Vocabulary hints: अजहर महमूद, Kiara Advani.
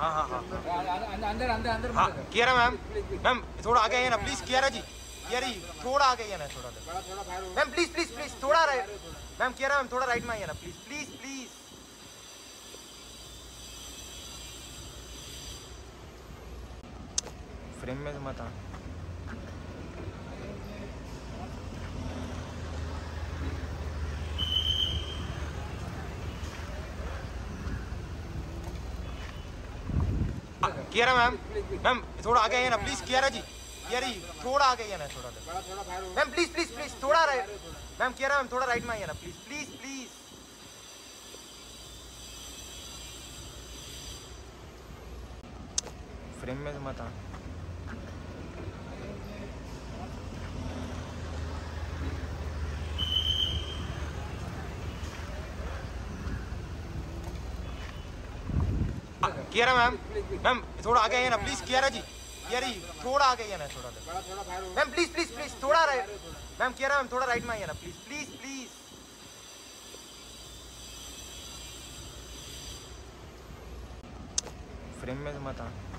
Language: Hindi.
हाँ हाँ हाँ अंदर अंदर अंदर हाँ कियारा मैम, मैम थोड़ा आगे आइए ना प्लीज। कियारा जी, कियारा जी थोड़ा आगे आइए ना, थोड़ा मैम प्लीज प्लीज प्लीज थोड़ा राइट मैम। कियारा मैम थोड़ा राइट में आइए ना प्लीज प्लीज प्लीज। फ्रेम में मत आ। कियारा मैम, मैम थोड़ा आगे आइए ना प्लीज। कियारा जी, कियारा जी थोड़ा आगे आइए ना, थोड़ा मैम प्लीज प्लीज प्लीज थोड़ा राइट मैम। कियारा मैम थोड़ा राइट में आइए ना प्लीज प्लीज प्लीज। फ्रेम में मत आ। कियारा मैम, मैम थोड़ा आगे आइए ना प्लीज। कियारा जी, कियारा जी थोड़ा आगे आइए ना, थोड़ा मैम प्लीज प्लीज प्लीज थोड़ा राइट मैम। कियारा मैम थोड़ा राइट में आइए ना प्लीज प्लीज प्लीज। फ्रेम में मत आ।